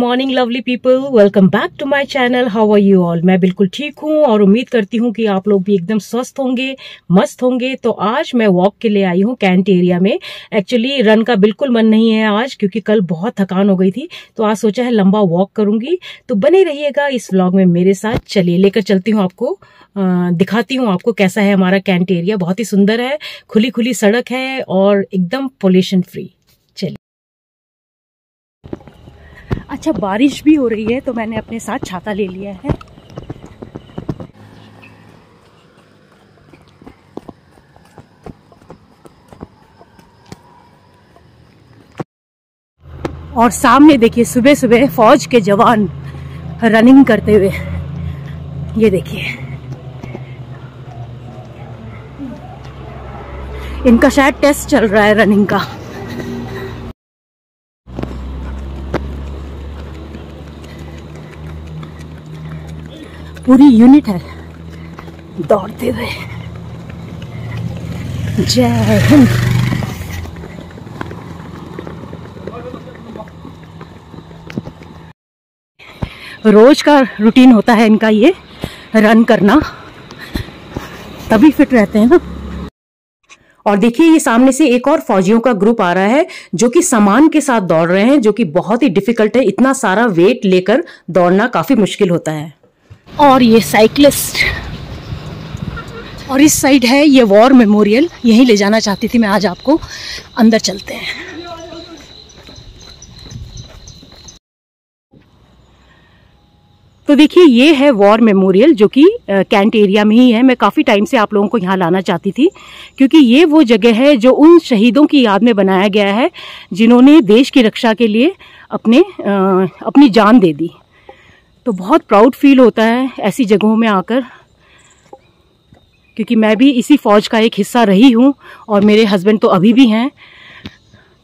Morning lovely people, welcome back to my channel. How are you all? मैं बिल्कुल ठीक हूँ और उम्मीद करती हूँ कि आप लोग भी एकदम स्वस्थ होंगे, मस्त होंगे। तो आज मैं वॉक के लिए आई हूँ कैंट एरिया में। एक्चुअली रन का बिल्कुल मन नहीं है आज, क्योंकि कल बहुत थकान हो गई थी, तो आज सोचा है लंबा वॉक करूंगी। तो बने रहिएगा इस व्लॉग में मेरे साथ। चलिए लेकर चलती हूँ आपको, दिखाती हूँ आपको कैसा है हमारा कैंट एरिया। बहुत ही सुंदर है, खुली खुली सड़क है और एकदम पोल्यूशन फ्री। अच्छा, बारिश भी हो रही है तो मैंने अपने साथ छाता ले लिया है। और सामने देखिए सुबह सुबह फौज के जवान रनिंग करते हुए, ये देखिए। इनका शायद टेस्ट चल रहा है रनिंग का। पूरी यूनिट है दौड़ते हुए। जय हिंद। रोज का रूटीन होता है इनका ये रन करना, तभी फिट रहते हैं ना। और देखिए ये सामने से एक और फौजियों का ग्रुप आ रहा है जो कि सामान के साथ दौड़ रहे हैं, जो कि बहुत ही डिफिकल्ट है। इतना सारा वेट लेकर दौड़ना काफी मुश्किल होता है। और ये साइकिलिस्ट। और इस साइड है ये वॉर मेमोरियल, यहीं ले जाना चाहती थी मैं आज आपको। अंदर चलते हैं। तो देखिए ये है वॉर मेमोरियल जो कि कैंट एरिया में ही है। मैं काफ़ी टाइम से आप लोगों को यहाँ लाना चाहती थी, क्योंकि ये वो जगह है जो उन शहीदों की याद में बनाया गया है जिन्होंने देश की रक्षा के लिए अपनी जान दे दी। तो बहुत प्राउड फील होता है ऐसी जगहों में आकर, क्योंकि मैं भी इसी फौज का एक हिस्सा रही हूँ और मेरे हस्बैंड तो अभी भी हैं।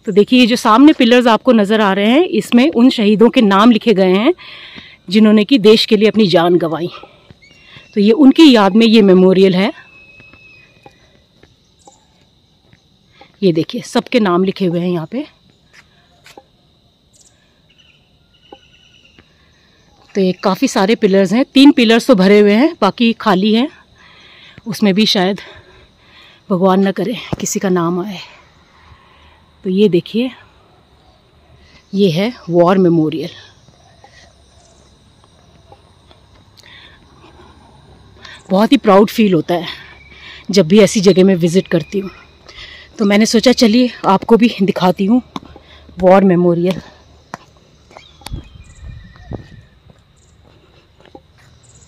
तो देखिए ये जो सामने पिलर्स आपको नज़र आ रहे हैं, इसमें उन शहीदों के नाम लिखे गए हैं जिन्होंने कि देश के लिए अपनी जान गंवाई। तो ये उनकी याद में ये मेमोरियल है। ये देखिए सबके नाम लिखे हुए हैं यहाँ पे। तो ये काफ़ी सारे पिलर्स हैं, 3 पिलर्स तो भरे हुए हैं, बाकी खाली हैं। उसमें भी शायद भगवान न करे किसी का नाम आए। तो ये देखिए ये है वॉर मेमोरियल। बहुत ही प्राउड फील होता है जब भी ऐसी जगह में विज़िट करती हूँ। तो मैंने सोचा चलिए आपको भी दिखाती हूँ वॉर मेमोरियल।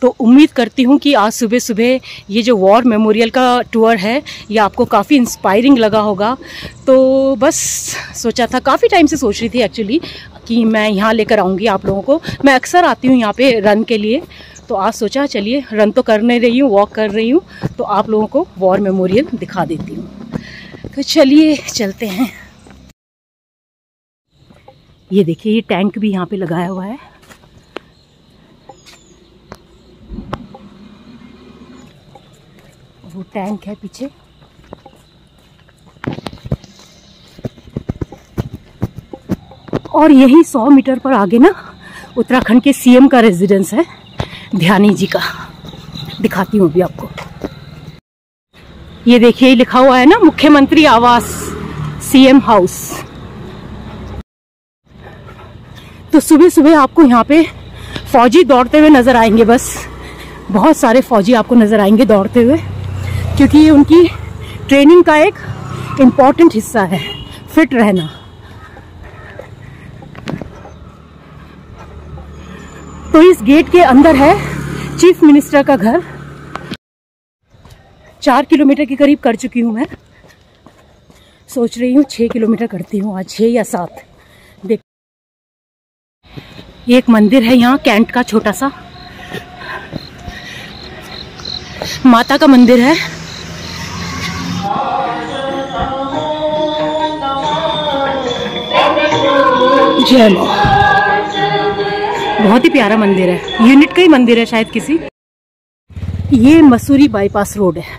तो उम्मीद करती हूँ कि आज सुबह सुबह ये जो वॉर मेमोरियल का टूर है ये आपको काफ़ी इंस्पायरिंग लगा होगा। तो बस सोचा था, काफ़ी टाइम से सोच रही थी एक्चुअली कि मैं यहाँ लेकर आऊँगी आप लोगों को। मैं अक्सर आती हूँ यहाँ पे रन के लिए, तो आज सोचा चलिए रन तो करने रही हूँ, वॉक कर रही हूँ, तो आप लोगों को वॉर मेमोरियल दिखा देती हूँ। तो चलिए चलते हैं। ये देखिए ये टैंक भी यहाँ पर लगाया हुआ है। वो टैंक है पीछे। और यही 100 मीटर पर आगे ना उत्तराखंड के सीएम का रेजिडेंस है, ध्यानी जी का। दिखाती हूँ अभी आपको। ये देखिए लिखा हुआ है ना मुख्यमंत्री आवास, सीएम हाउस। तो सुबह सुबह आपको यहाँ पे फौजी दौड़ते हुए नजर आएंगे। बस बहुत सारे फौजी आपको नजर आएंगे दौड़ते हुए, क्योंकि ये उनकी ट्रेनिंग का एक इम्पॉर्टेंट हिस्सा है, फिट रहना। तो इस गेट के अंदर है चीफ मिनिस्टर का घर। 4 किलोमीटर के करीब कर चुकी हूँ मैं। सोच रही हूँ 6 किलोमीटर करती हूँ आज, 6 या 7। देख, ये एक मंदिर है यहाँ कैंट का, छोटा सा माता का मंदिर है। जय मां। बहुत ही प्यारा मंदिर है, यूनिट का ही मंदिर है शायद किसी। ये मसूरी बाईपास रोड है।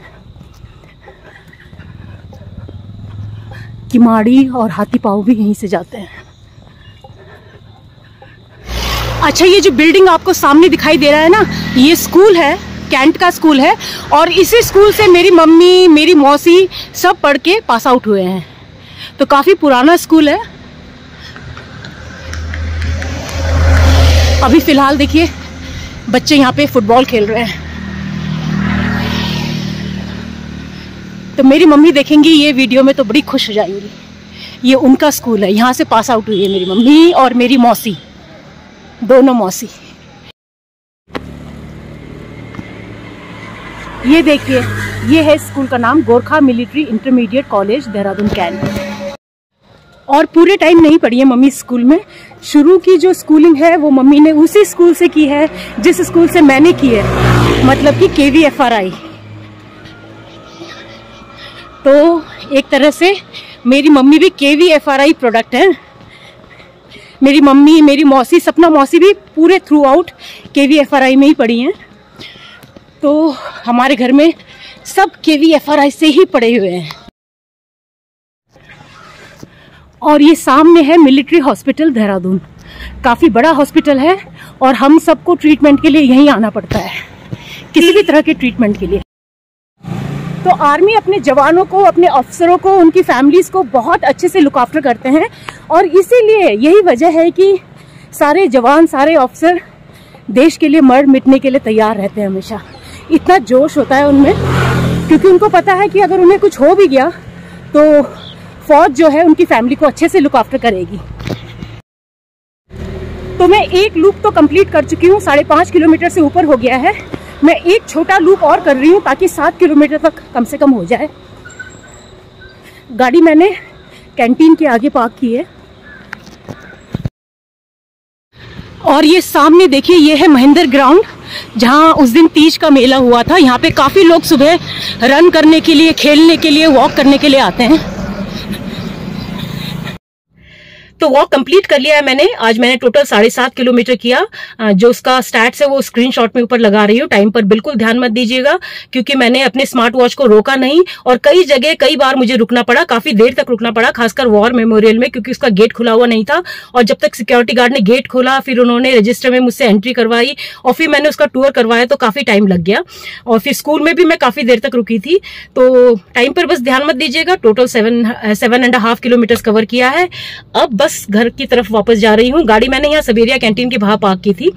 किमाड़ी और हाथीपाव भी यहीं से जाते हैं। अच्छा ये जो बिल्डिंग आपको सामने दिखाई दे रहा है ना, ये स्कूल है, कैंट का स्कूल है। और इसी स्कूल से मेरी मम्मी, मेरी मौसी सब पढ़ के पास आउट हुए हैं, तो काफ़ी पुराना स्कूल है। अभी फ़िलहाल देखिए बच्चे यहाँ पे फुटबॉल खेल रहे हैं। तो मेरी मम्मी देखेंगी ये वीडियो में तो बड़ी खुश हो जाएंगी, ये उनका स्कूल है, यहाँ से पास आउट हुई है मेरी मम्मी और मेरी मौसी, दोनों मौसी। ये देखिए, ये है स्कूल का नाम, Gorkha military intermediate college Dehradun cantt. और पूरे टाइम नहीं पढ़ी है मम्मी स्कूल में, शुरू की जो स्कूलिंग है वो मम्मी ने उसी स्कूल से की है जिस स्कूल से मैंने की है, मतलब कि KVFRI। तो एक तरह से मेरी मम्मी भी KVFRI प्रोडक्ट है। मेरी मम्मी, मेरी मौसी, सपना मौसी भी पूरे थ्रू आउट KVFRI में ही पढ़ी हैं। तो हमारे घर में सब KVFRI से ही पढ़े हुए हैं। और ये सामने है मिलिट्री हॉस्पिटल देहरादून, काफ़ी बड़ा हॉस्पिटल है और हम सबको ट्रीटमेंट के लिए यहीं आना पड़ता है, किसी भी तरह के ट्रीटमेंट के लिए। तो आर्मी अपने जवानों को, अपने अफसरों को, उनकी फैमिलीज़ को बहुत अच्छे से लुक आफ्टर करते हैं और इसीलिए यही वजह है कि सारे जवान, सारे अफसर देश के लिए मर मिटने के लिए तैयार रहते हैं हमेशा। इतना जोश होता है उनमें, क्योंकि उनको पता है कि अगर उन्हें कुछ हो भी गया तो फौज जो है उनकी फैमिली को अच्छे से लुक आफ्टर करेगी। तो मैं एक लूप तो कंप्लीट कर चुकी हूँ, 5.5 किलोमीटर से ऊपर हो गया है। मैं एक छोटा लूप और कर रही हूँ ताकि 7 किलोमीटर तक कम से कम हो जाए। गाड़ी मैंने कैंटीन के आगे पार्क की है। और ये सामने देखिए, ये है महेंद्र ग्राउंड, जहाँ उस दिन तीज का मेला हुआ था। यहाँ पे काफ़ी लोग सुबह रन करने के लिए, खेलने के लिए, वॉक करने के लिए आते हैं। तो वॉक कंप्लीट कर लिया है मैंने। आज मैंने टोटल 7.5 किलोमीटर किया। जो उसका स्टैट्स है वो स्क्रीनशॉट में ऊपर लगा रही हूँ। टाइम पर बिल्कुल ध्यान मत दीजिएगा, क्योंकि मैंने अपने स्मार्ट वॉच को रोका नहीं और कई जगह, कई बार मुझे रुकना पड़ा, काफी देर तक रुकना पड़ा, खासकर वॉर मेमोरियल में, क्योंकि उसका गेट खुला हुआ नहीं था। और जब तक सिक्योरिटी गार्ड ने गेट खोला, फिर उन्होंने रजिस्टर में मुझसे एंट्री करवाई और फिर मैंने उसका टूर करवाया, तो काफी टाइम लग गया। और फिर स्कूल में भी मैं काफी देर तक रुकी थी। तो टाइम पर बस ध्यान मत दीजिएगा। टोटल 7.5 किलोमीटर कवर किया है। अब घर की तरफ वापस जा रही हूँ। गाड़ी मैंने यहाँ सबेरिया कैंटीन के बाहर पार्क की थी,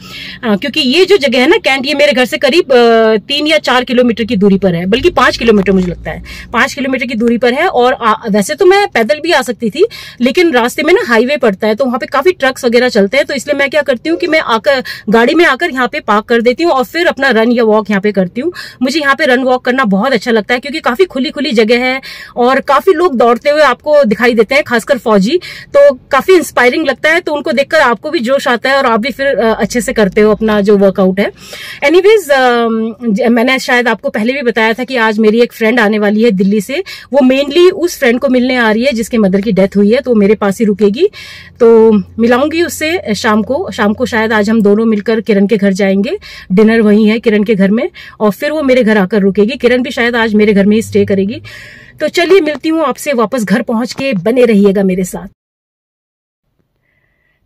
क्योंकि ये जो जगह है ना कैंट, ये मेरे घर से करीब 3 या 4 किलोमीटर की दूरी पर है, बल्कि 5 किलोमीटर मुझे लगता है, 5 किलोमीटर की दूरी पर है। और वैसे तो मैं पैदल भी आ सकती थी, लेकिन रास्ते में ना हाईवे पड़ता है, तो वहाँ पे काफी ट्रक्स वगैरह चलते हैं। तो इसलिए मैं क्या करती हूँ कि मैं आकर गाड़ी में आकर यहाँ पे पार्क कर देती हूँ और फिर अपना रन या वॉक यहाँ पे करती हूँ। मुझे यहाँ पे रन वॉक करना बहुत अच्छा लगता है, क्योंकि काफी खुली जगह है और काफी लोग दौड़ते हुए आपको दिखाई देते हैं, खासकर फौजी। तो काफी इंस्पायरिंग लगता है, तो उनको देखकर आपको भी जोश आता है और आप भी फिर अच्छे से करते हो अपना जो वर्कआउट है। एनीवेज, मैंने शायद आपको पहले भी बताया था कि आज मेरी एक फ्रेंड आने वाली है दिल्ली से। वो मेनली उस फ्रेंड को मिलने आ रही है जिसके मदर की डेथ हुई है, तो मेरे पास ही रुकेगी। तो मिलाऊंगी उससे शाम को शायद। आज हम दोनों मिलकर किरण के घर जाएंगे, डिनर वहीं है किरण के घर में, और फिर वो मेरे घर आकर रुकेगी। किरण भी शायद आज मेरे घर में ही स्टे करेगी। तो चलिए मिलती हूँ आपसे वापस घर पहुंच के, बने रहिएगा मेरे साथ।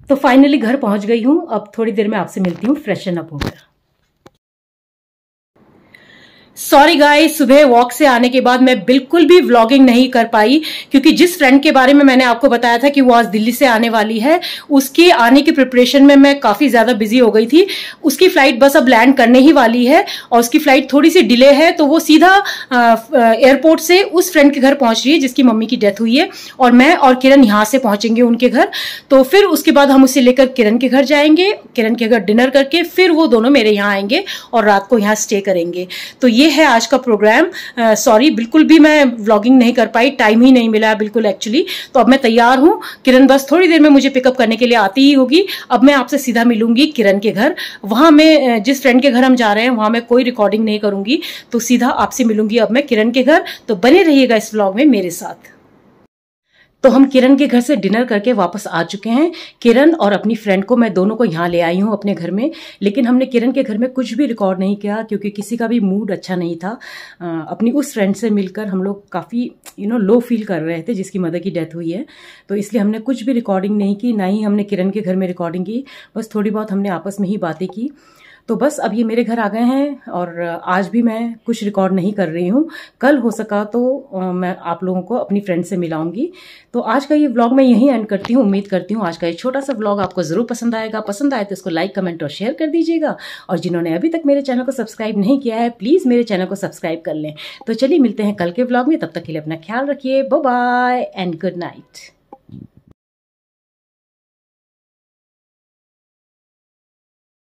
तो फाइनली घर पहुंच गई हूं। अब थोड़ी देर में आपसे मिलती हूं फ्रेशन अप होकर। सॉरी गाइस, सुबह वॉक से आने के बाद मैं बिल्कुल भी व्लॉगिंग नहीं कर पाई, क्योंकि जिस फ्रेंड के बारे में मैंने आपको बताया था कि वो आज दिल्ली से आने वाली है, उसके आने की प्रिपरेशन में मैं काफ़ी ज़्यादा बिजी हो गई थी। उसकी फ्लाइट बस अब लैंड करने ही वाली है और उसकी फ्लाइट थोड़ी सी डिले है, तो वो सीधा एयरपोर्ट से उस फ्रेंड के घर पहुँच रही है जिसकी मम्मी की डेथ हुई है। और मैं और किरण यहाँ से पहुँचेंगे उनके घर, तो फिर उसके बाद हम उसे लेकर किरण के घर जाएंगे। किरण के घर डिनर करके फिर वो दोनों मेरे यहाँ आएंगे और रात को यहाँ स्टे करेंगे। तो ये है आज का प्रोग्राम। सॉरी, बिल्कुल भी मैं व्लॉगिंग नहीं कर पाई, टाइम ही नहीं मिला बिल्कुल एक्चुअली। तो अब मैं तैयार हूँ, किरण बस थोड़ी देर में मुझे पिकअप करने के लिए आती ही होगी। अब मैं आपसे सीधा मिलूंगी किरण के घर। वहाँ मैं जिस फ्रेंड के घर हम जा रहे हैं वहाँ मैं कोई रिकॉर्डिंग नहीं करूंगी, तो सीधा आपसे मिलूंगी अब मैं किरण के घर। तो बने रहिएगा इस व्लॉग में मेरे साथ। तो हम किरण के घर से डिनर करके वापस आ चुके हैं। किरण और अपनी फ्रेंड को, मैं दोनों को यहाँ ले आई हूँ अपने घर में, लेकिन हमने किरण के घर में कुछ भी रिकॉर्ड नहीं किया क्योंकि किसी का भी मूड अच्छा नहीं था। अपनी उस फ्रेंड से मिलकर हम लोग काफ़ी लो फील कर रहे थे, जिसकी मदर की डेथ हुई है, तो इसलिए हमने कुछ भी रिकॉर्डिंग नहीं की, ना ही हमने किरण के घर में रिकॉर्डिंग की। बस थोड़ी बहुत हमने आपस में ही बातें की। तो बस अब ये मेरे घर आ गए हैं और आज भी मैं कुछ रिकॉर्ड नहीं कर रही हूँ। कल हो सका तो मैं आप लोगों को अपनी फ्रेंड से मिलाऊंगी। तो आज का ये व्लॉग मैं यहीं एंड करती हूँ। उम्मीद करती हूँ आज का ये छोटा सा व्लॉग आपको ज़रूर पसंद आएगा। पसंद आए तो इसको लाइक, कमेंट और शेयर कर दीजिएगा। और जिन्होंने अभी तक मेरे चैनल को सब्सक्राइब नहीं किया है, प्लीज़ मेरे चैनल को सब्सक्राइब कर लें। तो चलिए मिलते हैं कल के व्लॉग में। तब तक के लिए अपना ख्याल रखिए। Bye bye and good night.